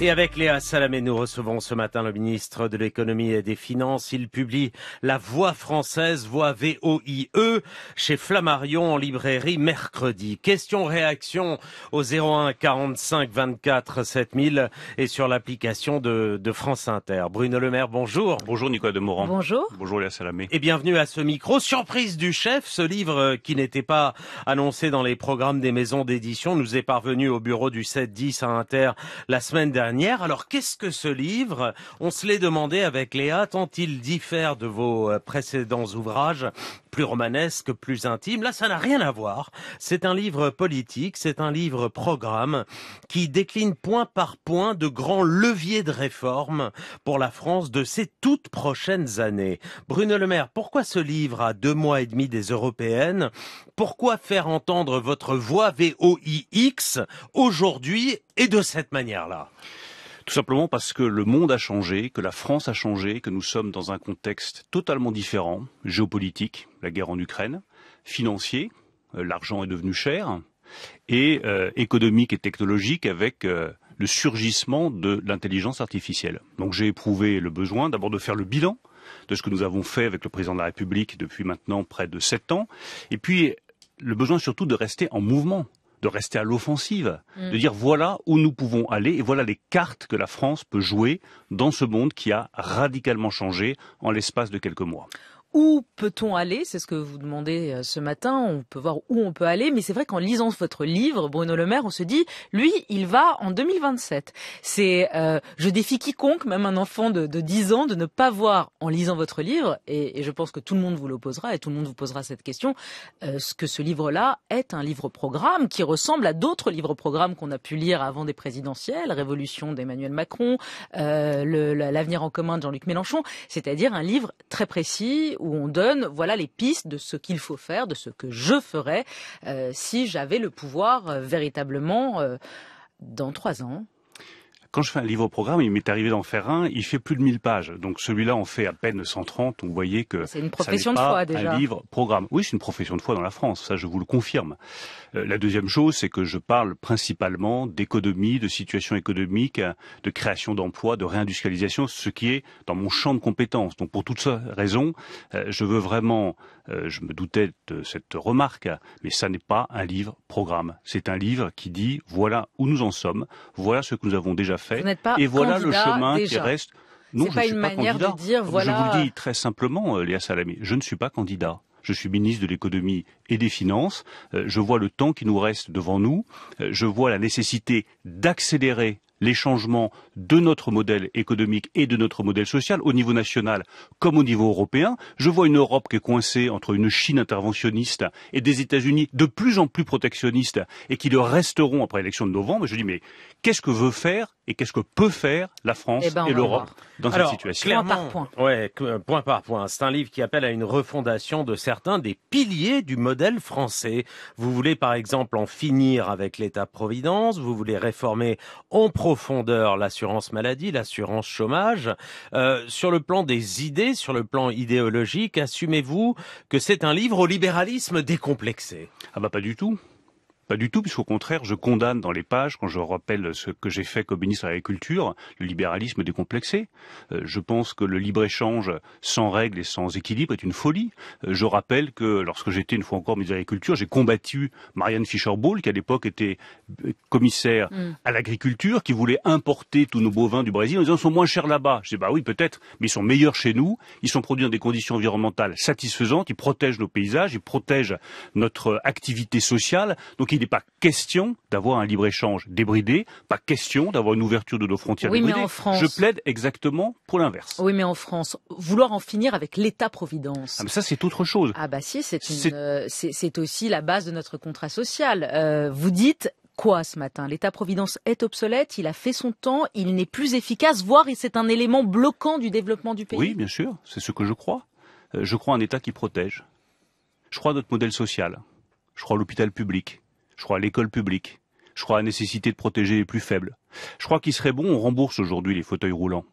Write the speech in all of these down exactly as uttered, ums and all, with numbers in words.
Et avec Léa Salamé, nous recevons ce matin le ministre de l'économie et des finances. Il publie La Voix française, Voix V O I E, chez Flammarion en librairie mercredi. Question réaction au zéro un quarante-cinq vingt-quatre sept mille et sur l'application de, de France Inter. Bruno Le Maire, bonjour. Bonjour Nicolas Demorand. Bonjour. Bonjour Léa Salamé. Et bienvenue à ce micro. Surprise du chef, ce livre qui n'était pas annoncé dans les programmes des maisons d'édition nous est parvenu au bureau du sept dix à Inter la semaine dernière. Alors, qu'est-ce que ce livre? On se l'est demandé avec Léa, tant il diffère de vos précédents ouvrages, plus romanesques, plus intimes. Là, ça n'a rien à voir. C'est un livre politique, c'est un livre programme qui décline point par point de grands leviers de réforme pour la France de ces toutes prochaines années. Bruno Le Maire, pourquoi ce livre à deux mois et demi des européennes? Pourquoi faire entendre votre voix V O I X aujourd'hui et de cette manière-là? Tout simplement parce que le monde a changé, que la France a changé, que nous sommes dans un contexte totalement différent, géopolitique, la guerre en Ukraine, financier, l'argent est devenu cher, et euh, économique et technologique avec euh, le surgissement de l'intelligence artificielle. Donc j'ai éprouvé le besoin d'abord de faire le bilan de ce que nous avons fait avec le président de la République depuis maintenant près de sept ans, et puis le besoin surtout de rester en mouvement, de rester à l'offensive, mmh. de dire voilà où nous pouvons aller et voilà les cartes que la France peut jouer dans ce monde qui a radicalement changé en l'espace de quelques mois. Où peut-on aller? C'est ce que vous demandez ce matin. On peut voir où on peut aller. Mais c'est vrai qu'en lisant votre livre, Bruno Le Maire, on se dit, lui, il va en deux mille vingt-sept. C'est, euh, je défie quiconque, même un enfant de, de dix ans, de ne pas voir, en lisant votre livre, et, et je pense que tout le monde vous l'opposera et tout le monde vous posera cette question, euh, ce que ce livre-là est un livre-programme qui ressemble à d'autres livres-programmes qu'on a pu lire avant des présidentielles, Révolution d'Emmanuel Macron, euh, le, l'avenir en commun de Jean-Luc Mélenchon, c'est-à-dire un livre très précis où on donne voilà les pistes de ce qu'il faut faire, de ce que je ferais euh, si j'avais le pouvoir euh, véritablement euh, dans trois ans. Quand je fais un livre au programme, il m'est arrivé d'en faire un, il fait plus de mille pages. Donc celui-là en fait à peine cent trente, vous voyez que c'est une profession de foi déjà. Un livre programme. Oui, c'est une profession de foi dans la France, ça je vous le confirme. Euh, la deuxième chose, c'est que je parle principalement d'économie, de situation économique, de création d'emplois, de réindustrialisation, ce qui est dans mon champ de compétences. Donc pour toutes ces raisons, euh, je veux vraiment, euh, je me doutais de cette remarque, mais ça n'est pas un livre programme. C'est un livre qui dit voilà où nous en sommes, voilà ce que nous avons déjà fait, et voilà le chemin déjà qui reste. Non, je ne suis pas candidat. De dire, voilà... Je vous le dis très simplement, Léa Salamé, je ne suis pas candidat. Je suis ministre de l'économie et des finances. Je vois le temps qui nous reste devant nous. Je vois la nécessité d'accélérer les changements de notre modèle économique et de notre modèle social au niveau national comme au niveau européen. Je vois une Europe qui est coincée entre une Chine interventionniste et des États-Unis de plus en plus protectionnistes et qui le resteront après l'élection de novembre. Je dis mais qu'est-ce que veut faire et qu'est-ce que peut faire la France eh ben, et l'Europe dans Alors, cette situation? Point par point. Ouais, point par point. C'est un livre qui appelle à une refondation de certains des piliers du modèle français. Vous voulez par exemple en finir avec l'État-providence, vous voulez réformer en profondeur l'assurance maladie, l'assurance chômage. Euh, sur le plan des idées, sur le plan idéologique, assumez-vous que c'est un livre au libéralisme décomplexé? Ah bah pas du tout. Pas du tout, puisqu'au contraire, je condamne dans les pages, quand je rappelle ce que j'ai fait comme ministre de l'Agriculture, le libéralisme décomplexé. Euh, je pense que le libre-échange sans règles et sans équilibre est une folie. Euh, je rappelle que lorsque j'étais une fois encore ministre de l'Agriculture, j'ai combattu Marianne Fischer-Ball, qui à l'époque était commissaire mmh. à l'agriculture, qui voulait importer tous nos bovins du Brésil en disant ils sont moins chers là-bas. Je dis bah oui, peut-être, mais ils sont meilleurs chez nous, ils sont produits dans des conditions environnementales satisfaisantes, ils protègent nos paysages, ils protègent notre activité sociale. Donc, il n'est pas question d'avoir un libre-échange débridé, pas question d'avoir une ouverture de nos frontières oui, débridées. Mais en France... Je plaide exactement pour l'inverse. Oui, mais en France, vouloir en finir avec l'État-providence... Ah, mais ça, c'est autre chose. Ah bah si, c'est, une, c'est... Euh, c'est, c'est aussi la base de notre contrat social. Euh, vous dites... Quoi ce matin? L'État-providence est obsolète, il a fait son temps, il n'est plus efficace, voire c'est un élément bloquant du développement du pays. Oui, bien sûr, c'est ce que je crois. Euh, je crois à un État qui protège. Je crois à notre modèle social. Je crois à l'hôpital public. Je crois à l'école publique. Je crois à la nécessité de protéger les plus faibles. Je crois qu'il serait bon, on rembourse aujourd'hui les fauteuils roulants.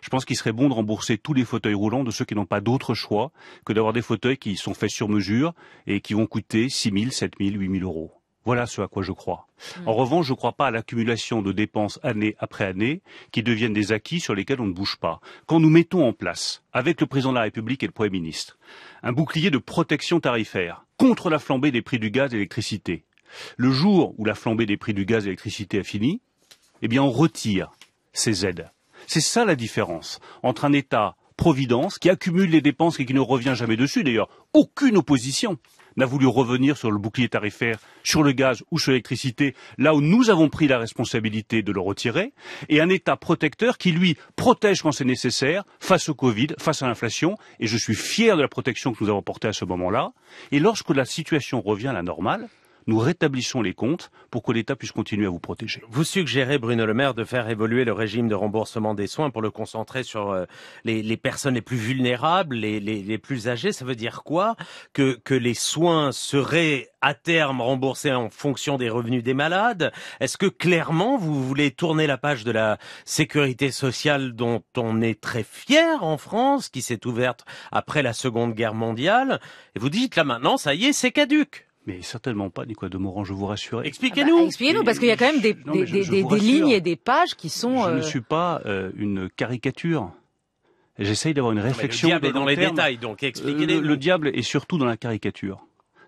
Je pense qu'il serait bon de rembourser tous les fauteuils roulants de ceux qui n'ont pas d'autre choix que d'avoir des fauteuils qui sont faits sur mesure et qui vont coûter six mille, sept mille, huit mille euros. Voilà ce à quoi je crois. Mmh. En revanche, je ne crois pas à l'accumulation de dépenses année après année qui deviennent des acquis sur lesquels on ne bouge pas. Quand nous mettons en place, avec le président de la République et le Premier ministre, un bouclier de protection tarifaire contre la flambée des prix du gaz et de l'électricité, le jour où la flambée des prix du gaz et de l'électricité a fini, eh bien on retire ces aides. C'est ça la différence entre un État-providence qui accumule les dépenses et qui ne revient jamais dessus. D'ailleurs, aucune opposition n'a voulu revenir sur le bouclier tarifaire, sur le gaz ou sur l'électricité, là où nous avons pris la responsabilité de le retirer, et un État protecteur qui, lui, protège quand c'est nécessaire, face au Covid, face à l'inflation, et je suis fier de la protection que nous avons apportée à ce moment-là, et lorsque la situation revient à la normale, nous rétablissons les comptes pour que l'État puisse continuer à vous protéger. Vous suggérez, Bruno Le Maire, de faire évoluer le régime de remboursement des soins pour le concentrer sur les, les personnes les plus vulnérables, les, les, les plus âgées. Ça veut dire quoi ? Que, que les soins seraient à terme remboursés en fonction des revenus des malades ? Est-ce que clairement vous voulez tourner la page de la sécurité sociale dont on est très fier en France, qui s'est ouverte après la Seconde Guerre mondiale ? Et vous dites là maintenant, ça y est, c'est caduc. Mais certainement pas, Nicolas Demorand, je vous rassure. Expliquez-nous. Ah bah, expliquez-nous, parce qu'il y a quand même des, non, des, je, je des, des lignes et des pages qui sont... Je euh... ne suis pas euh, une caricature. J'essaye d'avoir une réflexion... Non, le diable est dans les détails, donc expliquez-les. Euh, le, le diable est surtout dans la caricature.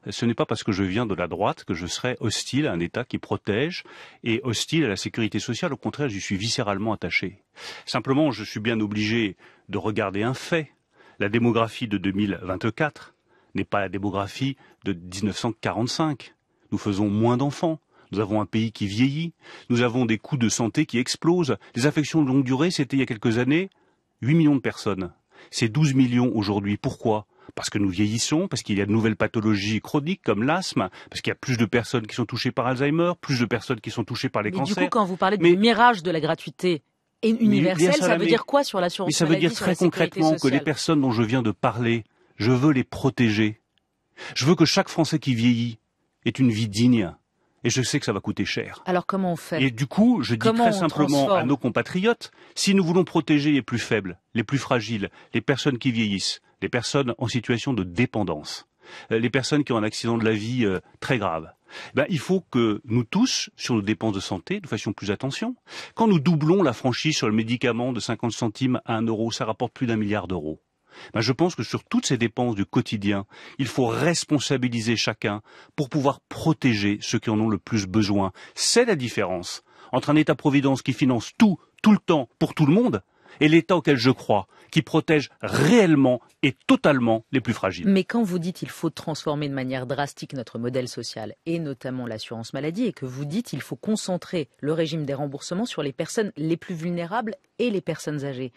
Ce n'est pas parce que je viens de la droite que je serai hostile à un État qui protège et hostile à la sécurité sociale. Au contraire, j'y suis viscéralement attaché. Simplement, je suis bien obligé de regarder un fait. La démographie de deux mille vingt-quatre... n'est pas la démographie de mille neuf cent quarante-cinq. Nous faisons moins d'enfants. Nous avons un pays qui vieillit. Nous avons des coûts de santé qui explosent. Les affections de longue durée, c'était il y a quelques années huit millions de personnes. C'est douze millions aujourd'hui. Pourquoi ? Parce que nous vieillissons, parce qu'il y a de nouvelles pathologies chroniques comme l'asthme, parce qu'il y a plus de personnes qui sont touchées par Alzheimer, plus de personnes qui sont touchées par les Mais cancers. Mais du coup, quand vous parlez du mirage de la gratuité universelle, ça, ça veut mais... dire quoi sur l'assurance maladie ? Ça veut dire très concrètement que les personnes dont je viens de parler... Je veux les protéger. Je veux que chaque Français qui vieillit ait une vie digne. Et je sais que ça va coûter cher. Alors comment on fait ? Et du coup, je dis comment très simplement à nos compatriotes, si nous voulons protéger les plus faibles, les plus fragiles, les personnes qui vieillissent, les personnes en situation de dépendance, les personnes qui ont un accident de la vie très grave, ben, il faut que nous tous, sur nos dépenses de santé, nous fassions plus attention. Quand nous doublons la franchise sur le médicament de cinquante centimes à un euro, ça rapporte plus d'un milliard d'euros. Ben je pense que sur toutes ces dépenses du quotidien, il faut responsabiliser chacun pour pouvoir protéger ceux qui en ont le plus besoin. C'est la différence entre un État-providence qui finance tout, tout le temps, pour tout le monde, et l'État auquel je crois, qui protège réellement et totalement les plus fragiles. Mais quand vous dites qu'il faut transformer de manière drastique notre modèle social, et notamment l'assurance maladie, et que vous dites qu'il faut concentrer le régime des remboursements sur les personnes les plus vulnérables et les personnes âgées,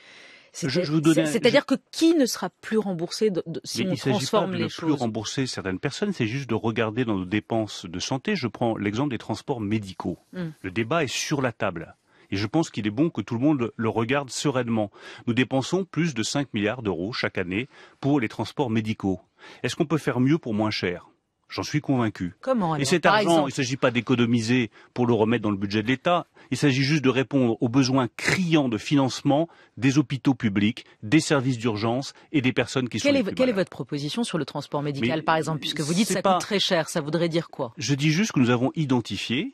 c'est-à-dire je... que qui ne sera plus remboursé de, de, si mais on transforme les choses ? Il ne s'agit pas de ne plus rembourser certaines personnes, c'est juste de regarder dans nos dépenses de santé. Je prends l'exemple des transports médicaux. Mmh. Le débat est sur la table. Et je pense qu'il est bon que tout le monde le regarde sereinement. Nous dépensons plus de cinq milliards d'euros chaque année pour les transports médicaux. Est-ce qu'on peut faire mieux pour moins cher ? J'en suis convaincu. Comment alors ? Et cet argent, exemple... il ne s'agit pas d'économiser pour le remettre dans le budget de l'État. Il s'agit juste de répondre aux besoins criants de financement des hôpitaux publics, des services d'urgence et des personnes qui quelle sont les est, plus Quelle malades. Est votre proposition sur le transport médical, mais, par exemple, puisque vous dites que ça pas... coûte très cher, ça voudrait dire quoi ? Je dis juste que nous avons identifié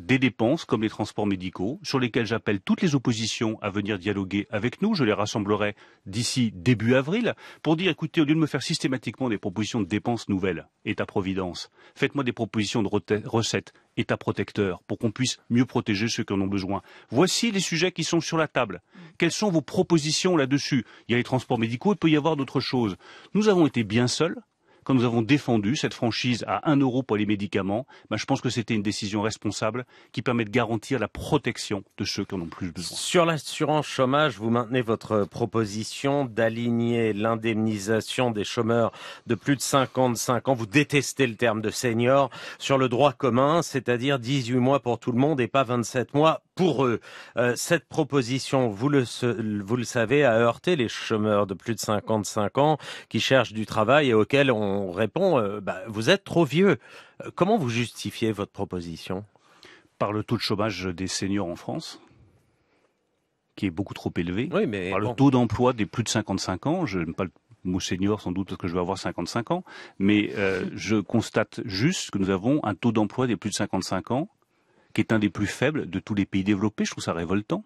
des dépenses comme les transports médicaux, sur lesquels j'appelle toutes les oppositions à venir dialoguer avec nous. Je les rassemblerai d'ici début avril pour dire, écoutez, au lieu de me faire systématiquement des propositions de dépenses nouvelles, État-providence, faites-moi des propositions de recettes, État-protecteur, pour qu'on puisse mieux protéger ceux qui en ont besoin. Voici les sujets qui sont sur la table. Quelles sont vos propositions là-dessus ? Il y a les transports médicaux, il peut y avoir d'autres choses. Nous avons été bien seuls quand nous avons défendu cette franchise à un euro pour les médicaments. Ben je pense que c'était une décision responsable qui permet de garantir la protection de ceux qui en ont plus besoin. Sur l'assurance chômage, vous maintenez votre proposition d'aligner l'indemnisation des chômeurs de plus de cinquante-cinq ans, vous détestez le terme de senior, sur le droit commun, c'est-à-dire dix-huit mois pour tout le monde et pas vingt-sept mois pour eux. Euh, cette proposition, vous le, vous le savez, a heurté les chômeurs de plus de cinquante-cinq ans qui cherchent du travail et auxquels on On répond, euh, bah, vous êtes trop vieux. Comment vous justifiez votre proposition ? Par le taux de chômage des seniors en France, qui est beaucoup trop élevé. Oui, mais par bon. le taux d'emploi des plus de cinquante-cinq ans, je n'aime pas le Monseigneur, sans doute parce que je vais avoir cinquante-cinq ans, mais euh, je constate juste que nous avons un taux d'emploi des plus de cinquante-cinq ans qui est un des plus faibles de tous les pays développés. Je trouve ça révoltant.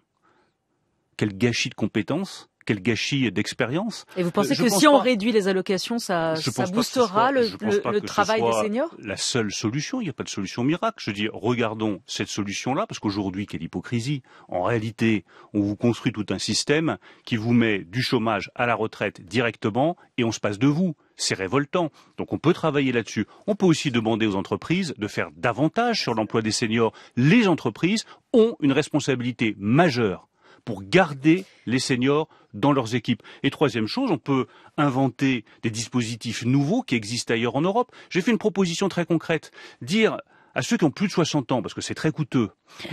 Quel gâchis de compétences, quel gâchis d'expérience. Et vous pensez euh, que si pas... on réduit les allocations, ça, ça boostera soit, le, le, le travail des seniors ? La seule solution, il n'y a pas de solution miracle. Je dis, regardons cette solution-là, parce qu'aujourd'hui, quelle hypocrisie. En réalité, on vous construit tout un système qui vous met du chômage à la retraite directement et on se passe de vous. C'est révoltant. Donc on peut travailler là-dessus. On peut aussi demander aux entreprises de faire davantage sur l'emploi des seniors. Les entreprises ont une responsabilité majeure pour garder les seniors dans leurs équipes. Et troisième chose, on peut inventer des dispositifs nouveaux qui existent ailleurs en Europe. J'ai fait une proposition très concrète. Dire à ceux qui ont plus de soixante ans, parce que c'est très coûteux,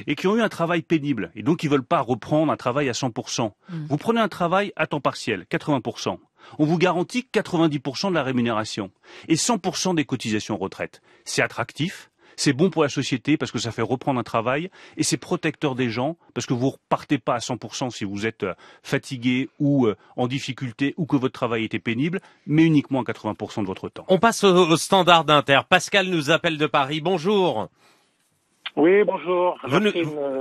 et qui ont eu un travail pénible, et donc qui ne veulent pas reprendre un travail à cent pour cent. Mmh. Vous prenez un travail à temps partiel, quatre-vingts pour cent. On vous garantit quatre-vingt-dix pour cent de la rémunération et cent pour cent des cotisations retraite. C'est attractif, c'est bon pour la société parce que ça fait reprendre un travail et c'est protecteur des gens parce que vous ne repartez pas à cent pour cent si vous êtes fatigué ou en difficulté ou que votre travail était pénible, mais uniquement à quatre-vingts pour cent de votre temps. On passe au standard d'Inter. Pascal nous appelle de Paris. Bonjour. Oui, bonjour. Vous nous,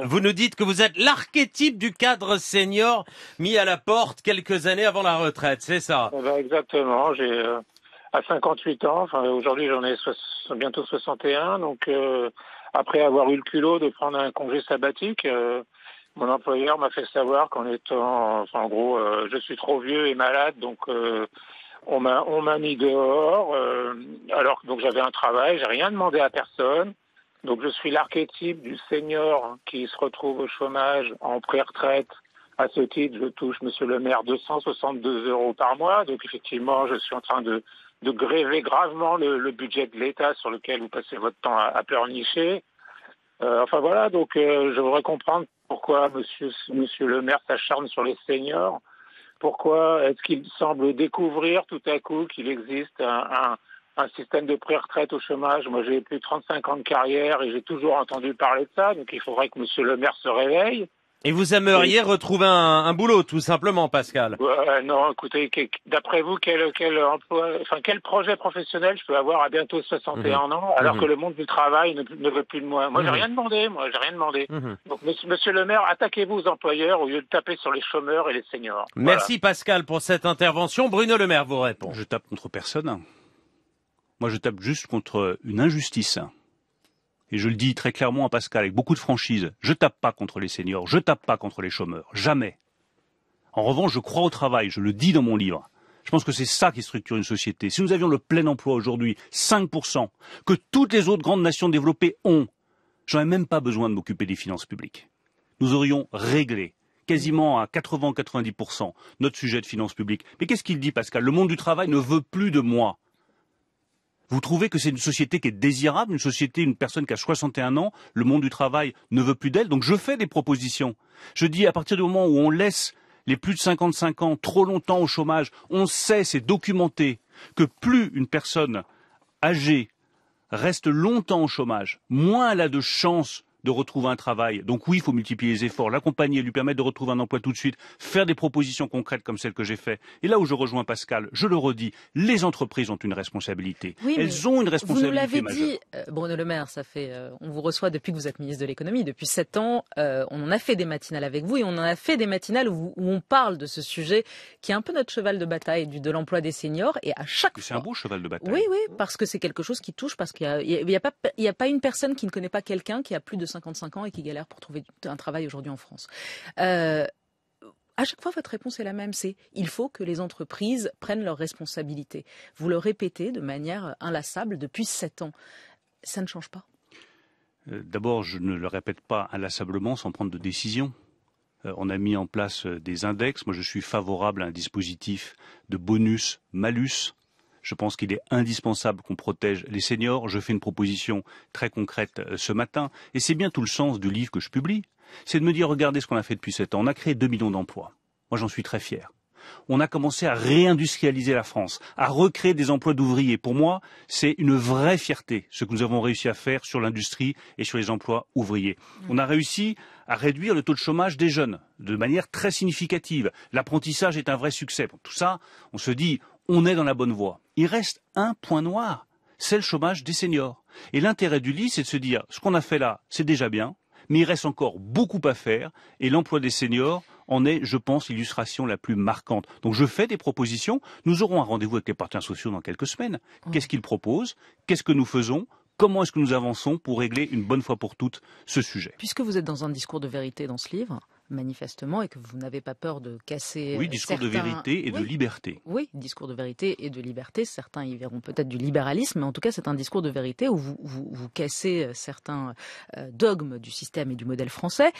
vous nous dites que vous êtes l'archétype du cadre senior mis à la porte quelques années avant la retraite, c'est ça? Ben exactement, j'ai euh, à cinquante-huit ans, enfin, aujourd'hui j'en ai so- bientôt soixante et un, donc euh, après avoir eu le culot de prendre un congé sabbatique, euh, mon employeur m'a fait savoir qu'en étant, enfin, en gros, euh, je suis trop vieux et malade, donc euh, on m'a on m'a mis dehors, euh, alors que donc j'avais un travail, j'ai rien demandé à personne. Donc je suis l'archétype du senior qui se retrouve au chômage en pré-retraite. À ce titre, je touche, monsieur le maire, deux cent soixante-deux euros par mois. Donc effectivement, je suis en train de, de gréver gravement le, le budget de l'État sur lequel vous passez votre temps à, à pleurnicher. Euh, enfin voilà, donc euh, je voudrais comprendre pourquoi monsieur, monsieur le maire s'acharne sur les seniors. Pourquoi est-ce qu'il semble découvrir tout à coup qu'il existe un... un un système de pré-retraite au chômage. Moi, j'ai plus de trente-cinq ans de carrière et j'ai toujours entendu parler de ça. Donc, il faudrait que monsieur le maire se réveille. Et vous aimeriez et... retrouver un, un boulot, tout simplement, Pascal? euh, Non, écoutez, d'après vous, quel, quel emploi, enfin, quel projet professionnel je peux avoir à bientôt soixante et un mmh. ans, alors mmh. que le monde du travail ne, ne veut plus de moi? Moi, mmh. j'ai rien demandé, moi, j'ai rien demandé. Mmh. Donc, monsieur, monsieur le maire, attaquez-vous aux employeurs au lieu de taper sur les chômeurs et les seniors. Merci, voilà. Pascal, pour cette intervention. Bruno Le Maire vous répond. Je tape contre personne. Moi, je tape juste contre une injustice. Et je le dis très clairement à Pascal, avec beaucoup de franchise. Je tape pas contre les seniors, je tape pas contre les chômeurs. Jamais. En revanche, je crois au travail, je le dis dans mon livre. Je pense que c'est ça qui structure une société. Si nous avions le plein emploi aujourd'hui, cinq pour cent, que toutes les autres grandes nations développées ont, j'aurais même pas besoin de m'occuper des finances publiques. Nous aurions réglé quasiment à quatre-vingts à quatre-vingt-dix pour cent notre sujet de finances publiques. Mais qu'est-ce qu'il dit, Pascal? Le monde du travail ne veut plus de moi. Vous trouvez que c'est une société qui est désirable, une société, une personne qui a soixante et un ans, le monde du travail ne veut plus d'elle, donc je fais des propositions. Je dis, à partir du moment où on laisse les plus de cinquante-cinq ans trop longtemps au chômage, on sait, c'est documenté, que plus une personne âgée reste longtemps au chômage, moins elle a de chances de retrouver un travail. Donc oui, il faut multiplier les efforts, l'accompagner, lui permettre de retrouver un emploi tout de suite, faire des propositions concrètes comme celles que j'ai faites. Et là où je rejoins Pascal, je le redis, les entreprises ont une responsabilité. Oui, elles ont une responsabilité. Vous nous l'avez majeure. dit, euh, Bruno Le Maire, ça fait, euh, on vous reçoit depuis que vous êtes ministre de l'économie, depuis sept ans, euh, on en a fait des matinales avec vous et on en a fait des matinales où, où on parle de ce sujet qui est un peu notre cheval de bataille du, de l'emploi des seniors et à chaque c'est fois... C'est un beau cheval de bataille. Oui, oui, parce que c'est quelque chose qui touche, parce qu'il n'y a, a, a pas une personne qui ne connaît pas quelqu'un qui a plus de cinquante-cinq ans et qui galère pour trouver un travail aujourd'hui en France. Euh, à chaque fois, votre réponse est la même, c'est il faut que les entreprises prennent leurs responsabilités. Vous le répétez de manière inlassable depuis sept ans. Ça ne change pas. Euh, d'abord, je ne le répète pas inlassablement sans prendre de décision. Euh, on a mis en place des index. Moi, je suis favorable à un dispositif de bonus-malus. Je pense qu'il est indispensable qu'on protège les seniors. Je fais une proposition très concrète ce matin. Et c'est bien tout le sens du livre que je publie. C'est de me dire, regardez ce qu'on a fait depuis sept ans. On a créé deux millions d'emplois. Moi, j'en suis très fier. On a commencé à réindustrialiser la France, à recréer des emplois d'ouvriers. Pour moi, c'est une vraie fierté, ce que nous avons réussi à faire sur l'industrie et sur les emplois ouvriers. On a réussi à réduire le taux de chômage des jeunes de manière très significative. L'apprentissage est un vrai succès. Bon, tout ça, on se dit, on est dans la bonne voie. Il reste un point noir, c'est le chômage des seniors. Et l'intérêt du lit, c'est de se dire, ce qu'on a fait là, c'est déjà bien, mais il reste encore beaucoup à faire, et l'emploi des seniors en est, je pense, l'illustration la plus marquante. Donc je fais des propositions, nous aurons un rendez-vous avec les partenaires sociaux dans quelques semaines. Qu'est-ce qu'ils proposent? Qu'est-ce que nous faisons? Comment est-ce que nous avançons pour régler une bonne fois pour toutes ce sujet? Puisque vous êtes dans un discours de vérité dans ce livre, manifestement, et que vous n'avez pas peur de casser... Oui, discours certains... de vérité et oui. de liberté. Oui, discours de vérité et de liberté. Certains y verront peut-être du libéralisme, mais en tout cas, c'est un discours de vérité où vous, vous, vous cassez certains dogmes du système et du modèle français.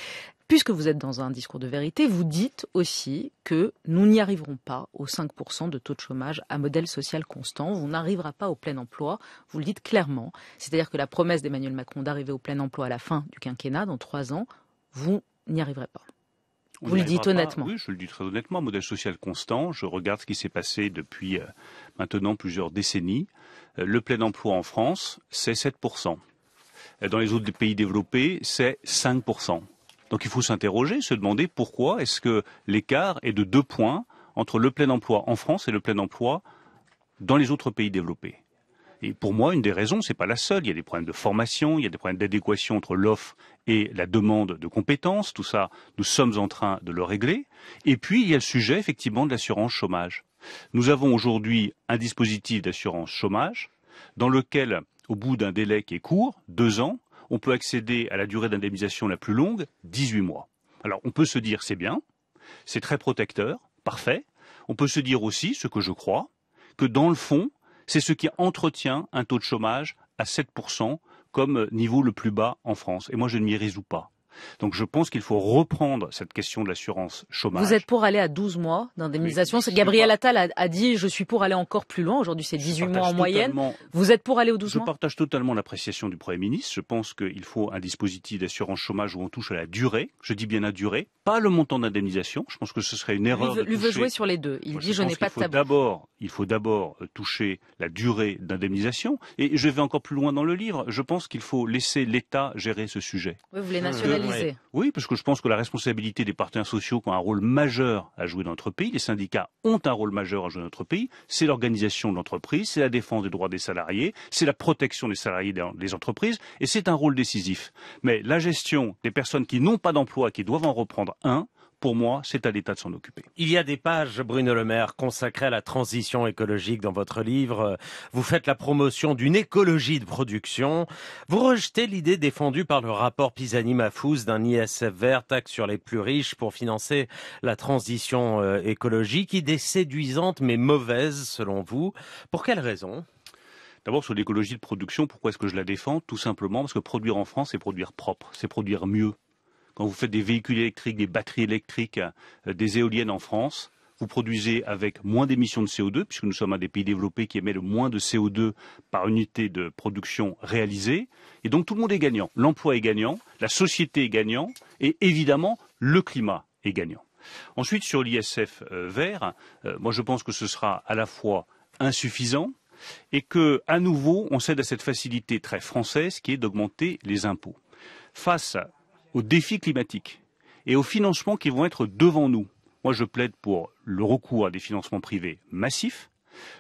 Puisque vous êtes dans un discours de vérité, vous dites aussi que nous n'y arriverons pas aux cinq pour cent de taux de chômage à modèle social constant. On n'arrivera pas au plein emploi, vous le dites clairement. C'est-à-dire que la promesse d'Emmanuel Macron d'arriver au plein emploi à la fin du quinquennat, dans trois ans, vous n'y arriverez pas. On Vous le dites honnêtement. Oui, je le dis très honnêtement. Modèle social constant, je regarde ce qui s'est passé depuis maintenant plusieurs décennies. Le plein emploi en France, c'est sept pour cent. Dans les autres pays développés, c'est cinq pour cent. Donc il faut s'interroger, se demander pourquoi est-ce que l'écart est de deux points entre le plein emploi en France et le plein emploi dans les autres pays développés. Et pour moi, une des raisons, c'est pas la seule. Il y a des problèmes de formation, il y a des problèmes d'adéquation entre l'offre et la demande de compétences. Tout ça, nous sommes en train de le régler. Et puis, il y a le sujet, effectivement, de l'assurance chômage. Nous avons aujourd'hui un dispositif d'assurance chômage dans lequel, au bout d'un délai qui est court, deux ans, on peut accéder à la durée d'indemnisation la plus longue, dix-huit mois. Alors, on peut se dire, c'est bien, c'est très protecteur, parfait. On peut se dire aussi, ce que je crois, que dans le fond, c'est ce qui entretient un taux de chômage à sept pour cent comme niveau le plus bas en France. Et moi, je ne m'y résous pas. Donc je pense qu'il faut reprendre cette question de l'assurance chômage. Vous êtes pour aller à douze mois d'indemnisation. Gabriel Attal a, a dit « je suis pour aller encore plus loin ». Aujourd'hui, c'est dix-huit mois en moyenne. Vous êtes pour aller aux douze mois ? Je partage totalement l'appréciation du Premier ministre. Je pense qu'il faut un dispositif d'assurance chômage où on touche à la durée. Je dis bien la durée, pas le montant d'indemnisation. Je pense que ce serait une erreur. Lui veut jouer sur les deux. Il dit « je n'ai pas de tabou ». Il faut d'abord toucher la durée d'indemnisation. Et je vais encore plus loin dans le livre. Je pense qu'il faut laisser l'État gérer ce sujet. Oui, vous voulez nationaliser. Oui. oui, parce que je pense que la responsabilité des partenaires sociaux qui ont un rôle majeur à jouer dans notre pays, les syndicats ont un rôle majeur à jouer dans notre pays, c'est l'organisation de l'entreprise, c'est la défense des droits des salariés, c'est la protection des salariés des entreprises, et c'est un rôle décisif. Mais la gestion des personnes qui n'ont pas d'emploi, qui doivent en reprendre un, pour moi, c'est à l'État de s'en occuper. Il y a des pages, Bruno Le Maire, consacrées à la transition écologique dans votre livre. Vous faites la promotion d'une écologie de production. Vous rejetez l'idée défendue par le rapport Pisani-Mafous d'un I S F vert, taxe sur les plus riches pour financer la transition écologique. Idée séduisante mais mauvaise, selon vous. Pour quelles raisons ? D'abord, sur l'écologie de production, pourquoi est-ce que je la défends ? Tout simplement parce que produire en France, c'est produire propre, c'est produire mieux. Quand vous faites des véhicules électriques, des batteries électriques, des éoliennes en France, vous produisez avec moins d'émissions de C O deux, puisque nous sommes un des pays développés qui émet le moins de C O deux par unité de production réalisée. Et donc tout le monde est gagnant. L'emploi est gagnant, la société est gagnante, et évidemment le climat est gagnant. Ensuite, sur l'I S F vert, moi je pense que ce sera à la fois insuffisant et que, à nouveau, on cède à cette facilité très française qui est d'augmenter les impôts. Face à aux défis climatiques et aux financements qui vont être devant nous. Moi, je plaide pour le recours à des financements privés massifs.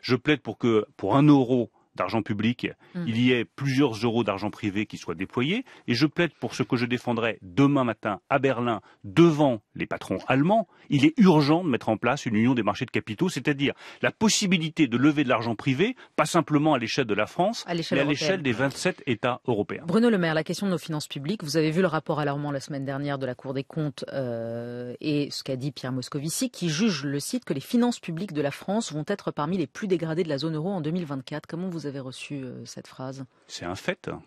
Je plaide pour que, pour un euro d'argent public, mmh. il y ait plusieurs euros d'argent privé qui soient déployés. Et je plaide pour ce que je défendrai demain matin à Berlin, devant les patrons allemands. Il est urgent de mettre en place une union des marchés de capitaux, c'est-à-dire la possibilité de lever de l'argent privé, pas simplement à l'échelle de la France, mais à l'échelle des vingt-sept États européens. Bruno Le Maire, la question de nos finances publiques, vous avez vu le rapport alarmant la semaine dernière de la Cour des comptes euh, et ce qu'a dit Pierre Moscovici, qui juge, le site, que les finances publiques de la France vont être parmi les plus dégradées de la zone euro en deux mille vingt-quatre. Comment vous Vous avez reçu euh, cette phrase? C'est un fait. Donc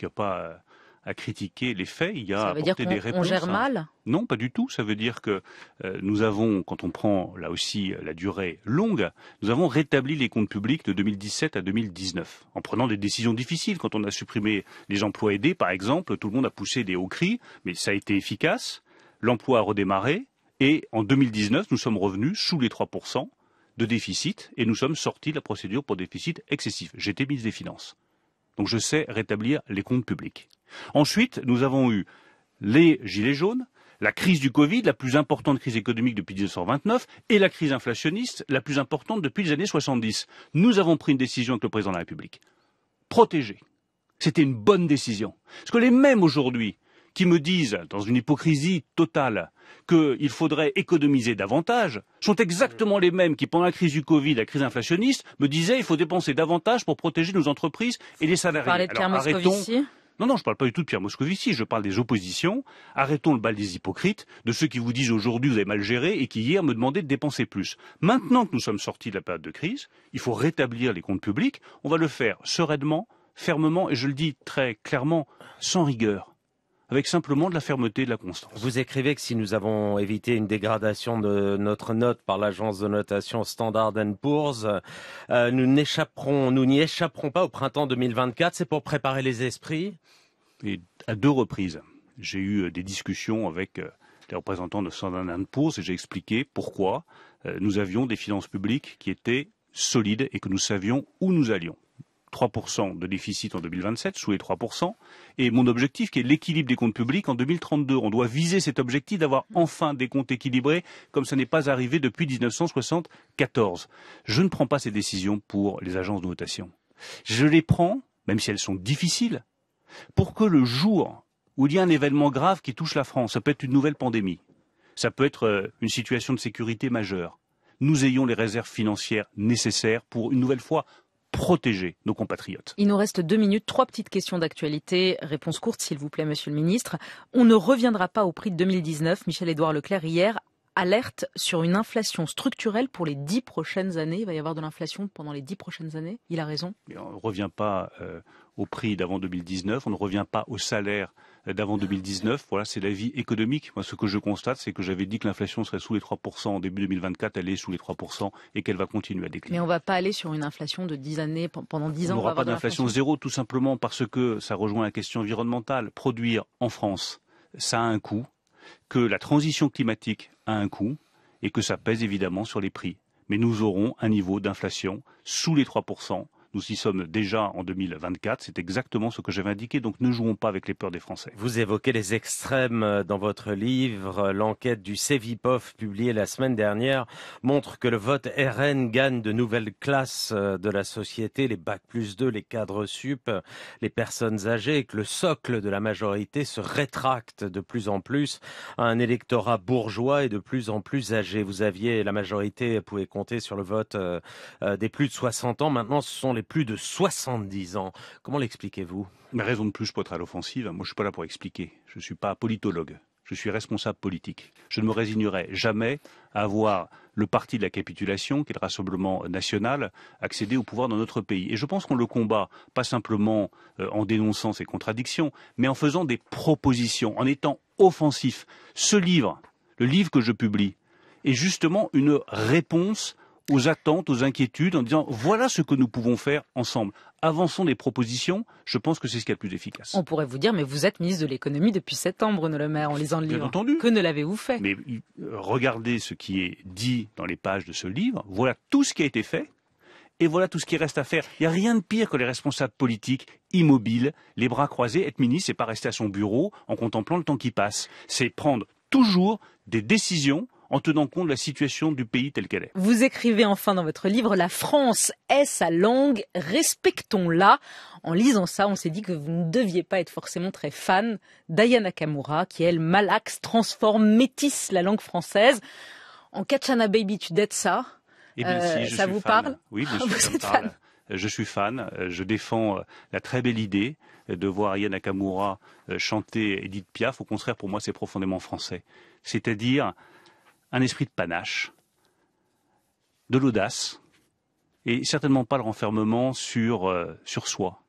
il n'y a pas à critiquer les faits, il y a à apporter des réponses. Ça veut dire qu'on gère mal ? Non, pas du tout. Ça veut dire que euh, nous avons, quand on prend là aussi la durée longue, nous avons rétabli les comptes publics de deux mille dix-sept à deux mille dix-neuf, en prenant des décisions difficiles. Quand on a supprimé les emplois aidés, par exemple, tout le monde a poussé des hauts cris, mais ça a été efficace. L'emploi a redémarré, et en deux mille dix-neuf, nous sommes revenus sous les trois pour cent. De déficit, et nous sommes sortis de la procédure pour déficit excessif. J'étais ministre des Finances. Donc je sais rétablir les comptes publics. Ensuite, nous avons eu les gilets jaunes, la crise du Covid, la plus importante crise économique depuis mille neuf cent vingt-neuf, et la crise inflationniste, la plus importante depuis les années soixante-dix. Nous avons pris une décision avec le président de la République. Protéger. C'était une bonne décision. Parce que les mêmes aujourd'hui qui me disent, dans une hypocrisie totale, qu'il faudrait économiser davantage, sont exactement les mêmes qui, pendant la crise du Covid, la crise inflationniste, me disaient qu'il faut dépenser davantage pour protéger nos entreprises et les salariés. Vous parlez de Pierre Moscovici ? Non, non, je ne parle pas du tout de Pierre Moscovici, je parle des oppositions. Arrêtons le bal des hypocrites, de ceux qui vous disent aujourd'hui vous avez mal géré et qui hier me demandaient de dépenser plus. Maintenant que nous sommes sortis de la période de crise, il faut rétablir les comptes publics. On va le faire sereinement, fermement, et je le dis très clairement, sans rigueur. Avec simplement de la fermeté et de la constance. Vous écrivez que si nous avons évité une dégradation de notre note par l'agence de notation Standard and Poor's, euh, nous n'échapperons, nous n'y échapperons pas au printemps deux mille vingt-quatre. C'est pour préparer les esprits. Et à deux reprises, j'ai eu des discussions avec les représentants de Standard and Poor's et j'ai expliqué pourquoi nous avions des finances publiques qui étaient solides et que nous savions où nous allions. trois pour cent de déficit en deux mille vingt-sept, sous les trois pour cent, et mon objectif qui est l'équilibre des comptes publics en deux mille trente-deux. On doit viser cet objectif d'avoir enfin des comptes équilibrés, comme ça n'est pas arrivé depuis mille neuf cent soixante-quatorze. Je ne prends pas ces décisions pour les agences de notation. Je les prends, même si elles sont difficiles, pour que le jour où il y a un événement grave qui touche la France, ça peut être une nouvelle pandémie, ça peut être une situation de sécurité majeure, nous ayons les réserves financières nécessaires pour une nouvelle fois protéger nos compatriotes. Il nous reste deux minutes, trois petites questions d'actualité. Réponse courte, s'il vous plaît, monsieur le ministre. On ne reviendra pas au prix de deux mille dix-neuf. Michel-Édouard Leclerc, hier, alerte sur une inflation structurelle pour les dix prochaines années. Il va y avoir de l'inflation pendant les dix prochaines années. Il a raison. Mais on ne revient pas euh, au prix d'avant deux mille dix-neuf. On ne revient pas au salaire d'avant deux mille dix-neuf. Voilà, c'est la vie économique. Moi, ce que je constate, c'est que j'avais dit que l'inflation serait sous les trois pour cent en début deux mille vingt-quatre, elle est sous les trois pour cent et qu'elle va continuer à décliner. Mais on ne va pas aller sur une inflation de dix années, pendant dix ans. On n'aura pas d'inflation zéro, tout simplement parce que ça rejoint la question environnementale. Produire en France, ça a un coût, que la transition climatique a un coût et que ça pèse évidemment sur les prix. Mais nous aurons un niveau d'inflation sous les trois pour cent. Nous y sommes déjà en deux mille vingt-quatre, c'est exactement ce que j'avais indiqué, donc ne jouons pas avec les peurs des Français. Vous évoquez les extrêmes dans votre livre. L'enquête du Cevipof publiée la semaine dernière montre que le vote R N gagne de nouvelles classes de la société, les bac plus deux, les cadres sup, les personnes âgées, et que le socle de la majorité se rétracte de plus en plus à un électorat bourgeois et de plus en plus âgé. Vous aviez, la majorité pouvait compter sur le vote des plus de soixante ans, maintenant ce sont les plus de soixante-dix ans. Comment l'expliquez-vous ? Mais raison de plus pour être à l'offensive, moi je ne suis pas là pour expliquer. Je ne suis pas politologue, je suis responsable politique. Je ne me résignerai jamais à voir le parti de la capitulation, qui est le Rassemblement national, accéder au pouvoir dans notre pays. Et je pense qu'on le combat, pas simplement en dénonçant ses contradictions, mais en faisant des propositions, en étant offensif. Ce livre, le livre que je publie, est justement une réponse aux attentes, aux inquiétudes, en disant voilà ce que nous pouvons faire ensemble. Avançons des propositions, je pense que c'est ce qu'il y a de plus efficace. On pourrait vous dire, mais vous êtes ministre de l'économie depuis septembre, Bruno Le Maire, en lisant le Bien livre. Entendu. Que ne l'avez-vous fait ? Mais regardez ce qui est dit dans les pages de ce livre, voilà tout ce qui a été fait, et voilà tout ce qui reste à faire. Il n'y a rien de pire que les responsables politiques immobiles, les bras croisés. Être ministre, c'est pas rester à son bureau en contemplant le temps qui passe. C'est prendre toujours des décisions en tenant compte de la situation du pays telle qu'elle est. Vous écrivez enfin dans votre livre « La France est sa langue, respectons-la ». En lisant ça, on s'est dit que vous ne deviez pas être forcément très fan d'Aya Nakamura, qui elle malaxe, transforme, métisse la langue française. En Kachana Baby, tu dettes ça. Eh bien, euh, si, je ça suis vous fan. Parle Oui, bien sûr, vous ça êtes me parle. Fan. Je suis fan, je défends la très belle idée de voir Aya Nakamura chanter Edith Piaf. Au contraire, pour moi, c'est profondément français. C'est-à-dire un esprit de panache, de l'audace, et certainement pas le renfermement sur, euh, sur soi.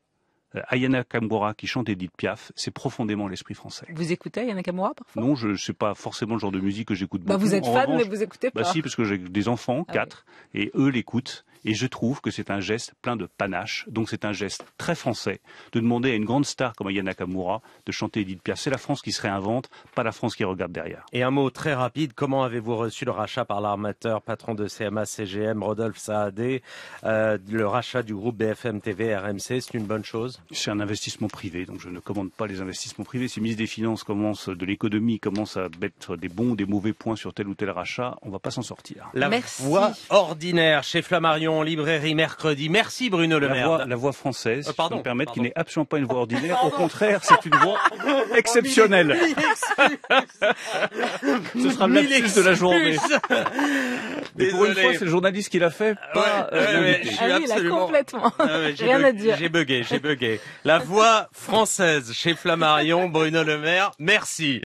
Euh, Aya Nakamura qui chante Edith Piaf, c'est profondément l'esprit français. Vous écoutez Aya Nakamura parfois ? Non, je ne sais pas forcément le genre de musique que j'écoute beaucoup. Bah vous êtes en fan, revanche, mais vous écoutez pas. Bah si, parce que j'ai des enfants, ah quatre, oui. Et eux l'écoutent. Et je trouve que c'est un geste plein de panache. Donc c'est un geste très français de demander à une grande star comme Aya Nakamura de chanter Edith Piaf. C'est la France qui se réinvente, pas la France qui regarde derrière. Et un mot très rapide, comment avez-vous reçu le rachat par l'armateur, patron de C M A C G M, Rodolphe Saadé, euh, le rachat du groupe B F M T V R M C, c'est une bonne chose? C'est un investissement privé, donc je ne commande pas les investissements privés. Si le ministre des Finances commence, de l'économie commence à mettre des bons, des mauvais points sur tel ou tel rachat, on ne va pas s'en sortir. La Merci. Voix ordinaire chez Flammarion, librairie mercredi. Merci Bruno Le Maire. La voix, la voix française, euh, pardon, si vous me permettre, qui n'est absolument pas une voix ordinaire. Pardon. Au contraire, c'est une voix exceptionnelle. Ce sera le lapsus de la journée. Et pour une fois, c'est le journaliste qui l'a fait, pas ouais, euh, ouais, je suis ah oui, absolument... là, complètement. Ah ouais, j'ai Rien bugué, à dire. J'ai bugué, j'ai bugué. La voix française chez Flammarion, Bruno Le Maire, merci.